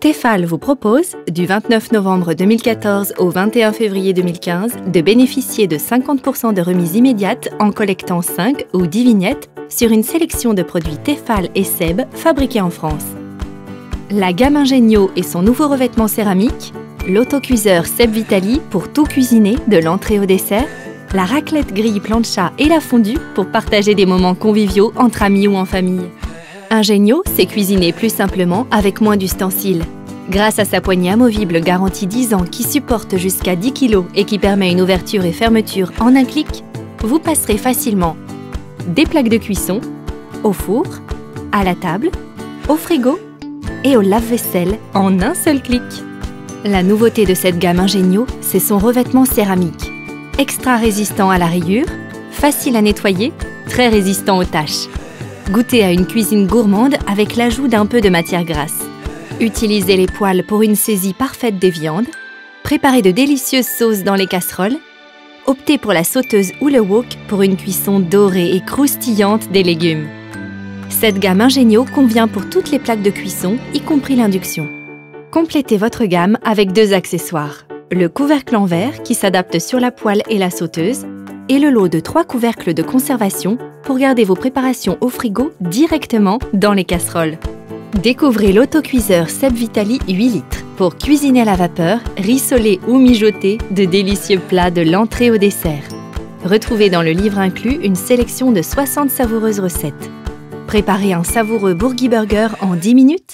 Tefal vous propose, du 29 novembre 2014 au 21 février 2015, de bénéficier de 50% de remise immédiate en collectant 5 ou 10 vignettes sur une sélection de produits Tefal et Seb fabriqués en France. La gamme Ingenio et son nouveau revêtement céramique, l'autocuiseur Seb Vitali pour tout cuisiner de l'entrée au dessert, la raclette grille plancha et la fondue pour partager des moments conviviaux entre amis ou en famille. Ingenio, c'est cuisiner plus simplement avec moins d'ustensiles. Grâce à sa poignée amovible garantie 10 ans qui supporte jusqu'à 10 kg et qui permet une ouverture et fermeture en un clic, vous passerez facilement des plaques de cuisson, au four, à la table, au frigo et au lave-vaisselle en un seul clic. La nouveauté de cette gamme Ingenio, c'est son revêtement céramique. Extra résistant à la rayure, facile à nettoyer, très résistant aux taches. Goûtez à une cuisine gourmande avec l'ajout d'un peu de matière grasse. Utilisez les poêles pour une saisie parfaite des viandes. Préparez de délicieuses sauces dans les casseroles. Optez pour la sauteuse ou le wok pour une cuisson dorée et croustillante des légumes. Cette gamme Ingenio convient pour toutes les plaques de cuisson, y compris l'induction. Complétez votre gamme avec 2 accessoires. Le couvercle en verre qui s'adapte sur la poêle et la sauteuse, et le lot de 3 couvercles de conservation pour garder vos préparations au frigo directement dans les casseroles. Découvrez l'autocuiseur Seb Vitali 8 litres pour cuisiner à la vapeur, rissoler ou mijoter de délicieux plats de l'entrée au dessert. Retrouvez dans le livre inclus une sélection de 60 savoureuses recettes. Préparez un savoureux bourguis burger en 10 minutes,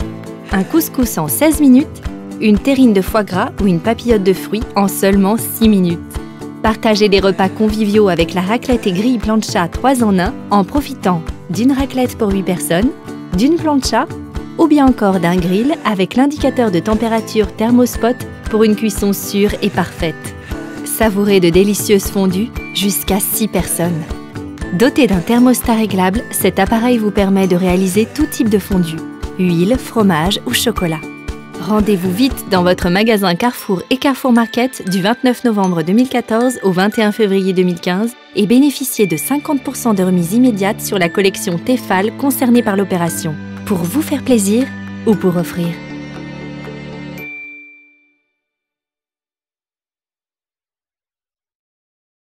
un couscous en 16 minutes, une terrine de foie gras ou une papillote de fruits en seulement 6 minutes. Partagez des repas conviviaux avec la raclette et grille plancha 3 en 1 en profitant d'une raclette pour 8 personnes, d'une plancha ou bien encore d'un grill avec l'indicateur de température ThermoSpot pour une cuisson sûre et parfaite. Savourez de délicieuses fondues jusqu'à 6 personnes. Doté d'un thermostat réglable, cet appareil vous permet de réaliser tout type de fondue, huile, fromage ou chocolat. Rendez-vous vite dans votre magasin Carrefour et Carrefour Market du 29 novembre 2014 au 21 février 2015 et bénéficiez de 50% de remise immédiate sur la collection Tefal concernée par l'opération, pour vous faire plaisir ou pour offrir.